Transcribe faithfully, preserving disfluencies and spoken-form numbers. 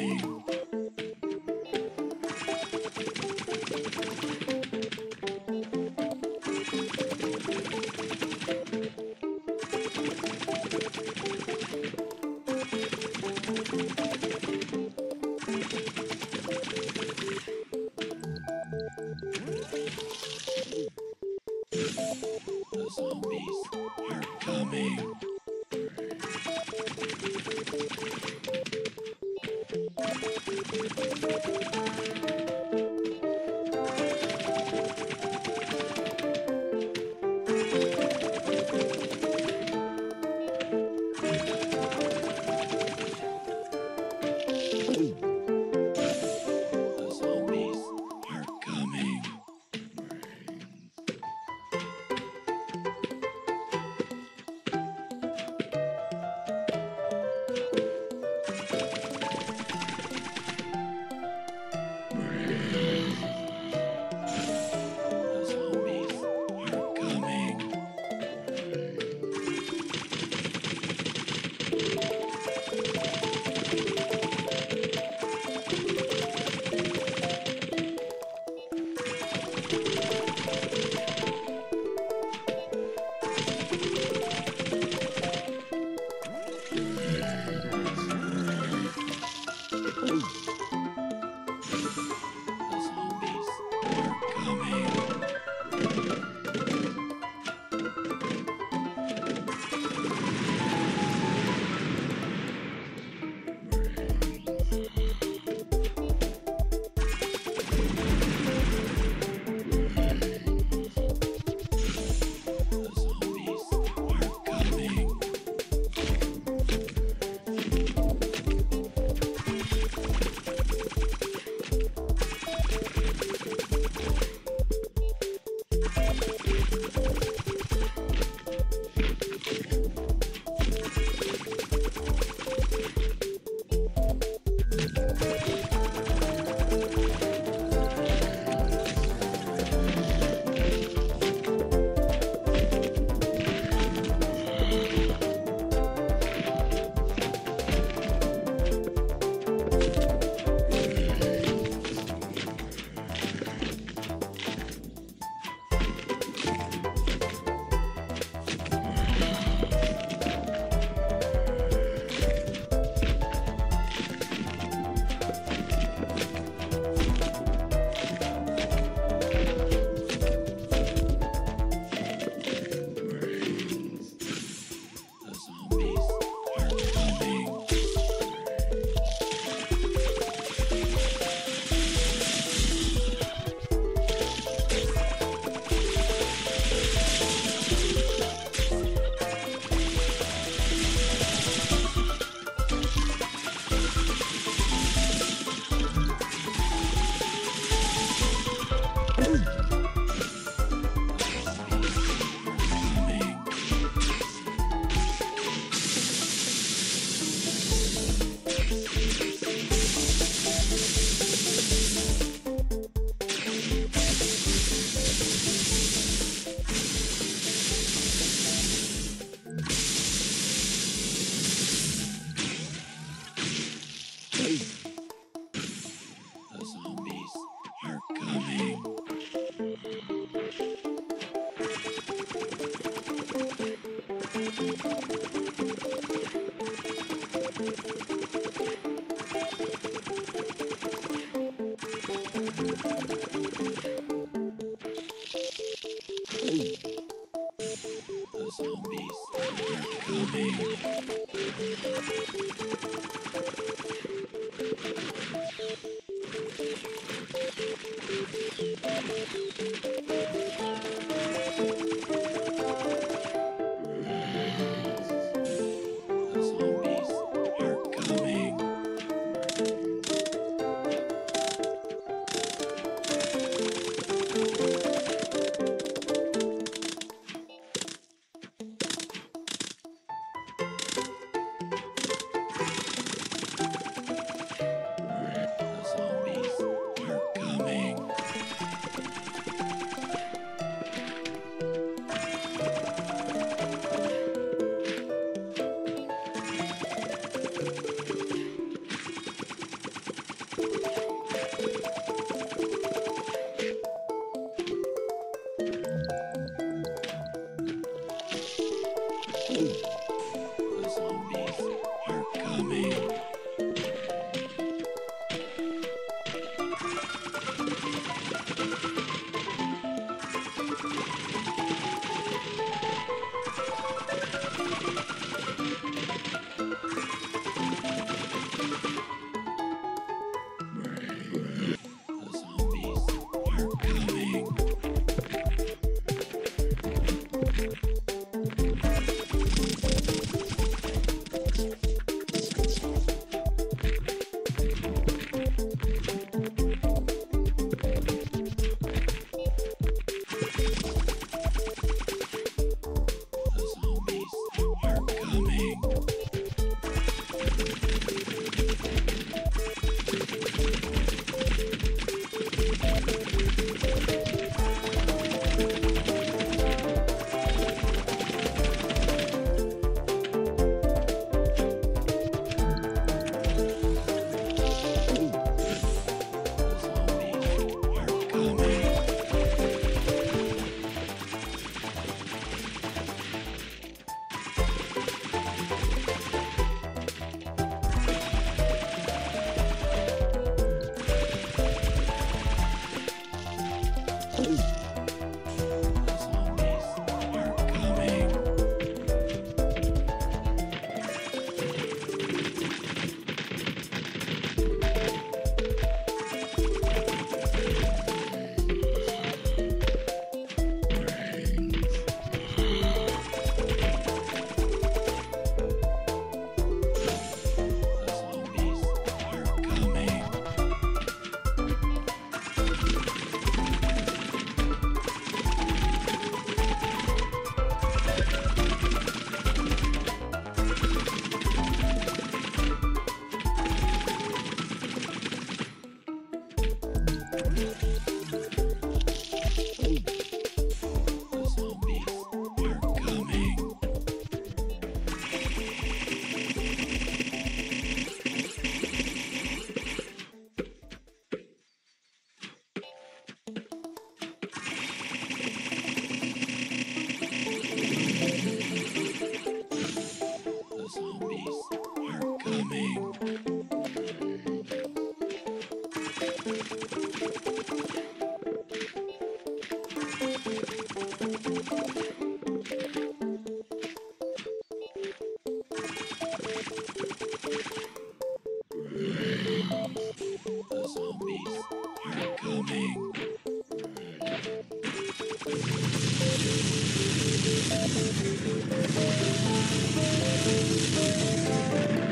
The zombies are coming. zombies are coming. Coming.